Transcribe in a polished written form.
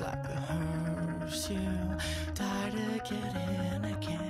like a hearse. You die to get in again.